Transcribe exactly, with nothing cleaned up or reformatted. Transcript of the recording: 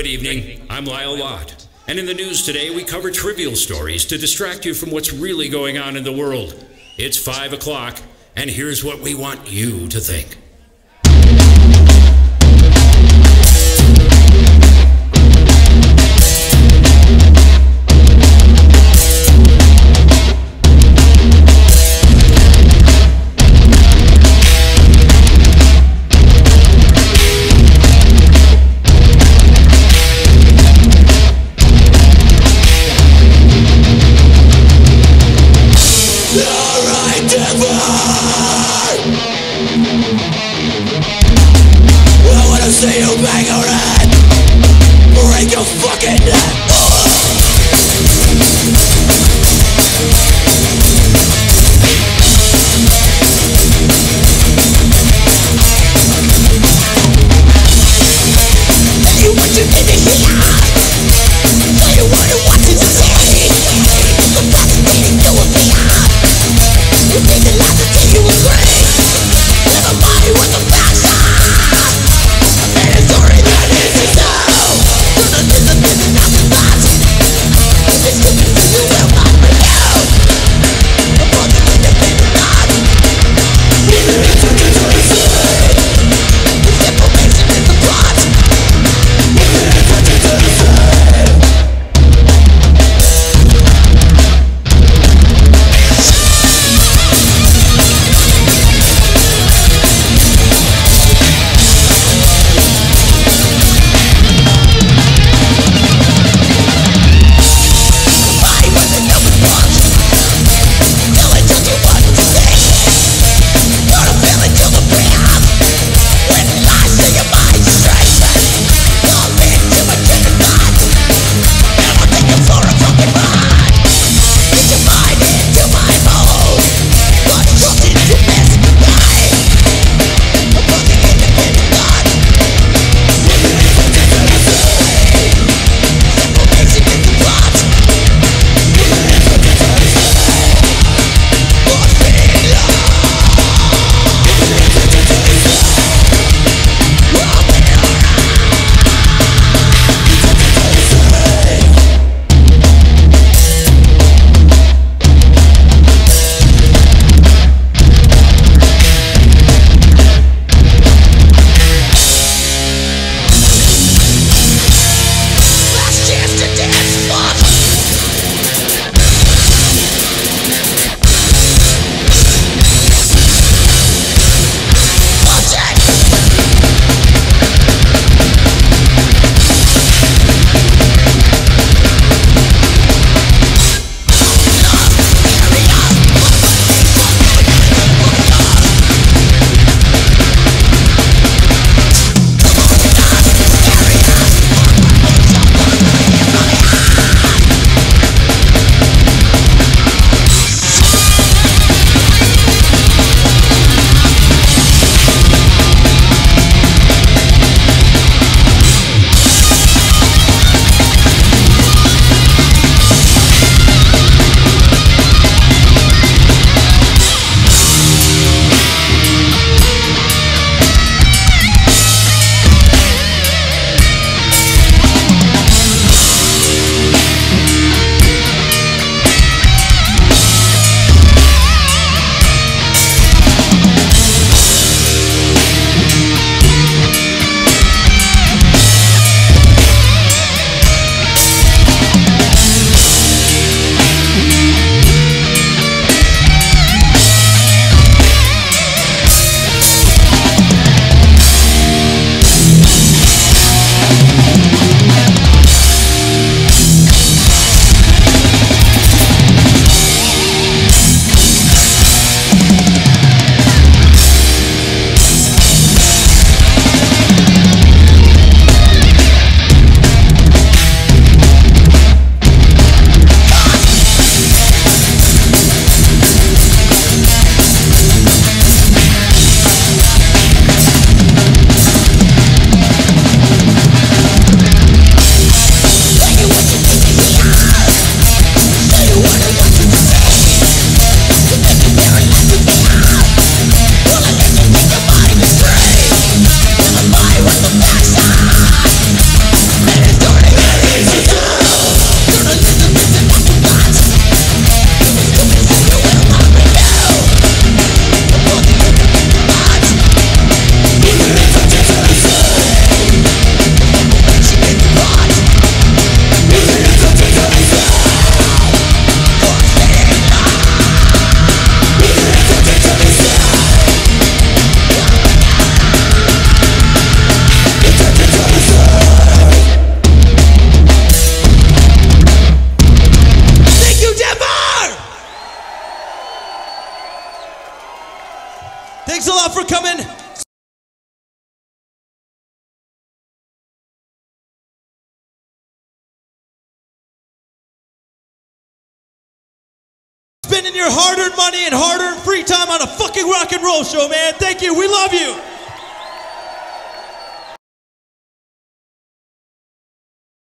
Good evening, I'm Lyle Lott, and in the news today we cover trivial stories to distract you from what's really going on in the world. It's five o'clock, and here's what we want you to think. Never! Thanks a lot for coming. Spending your hard-earned money and hard-earned free time on a fucking rock and roll show, man. Thank you. We love you.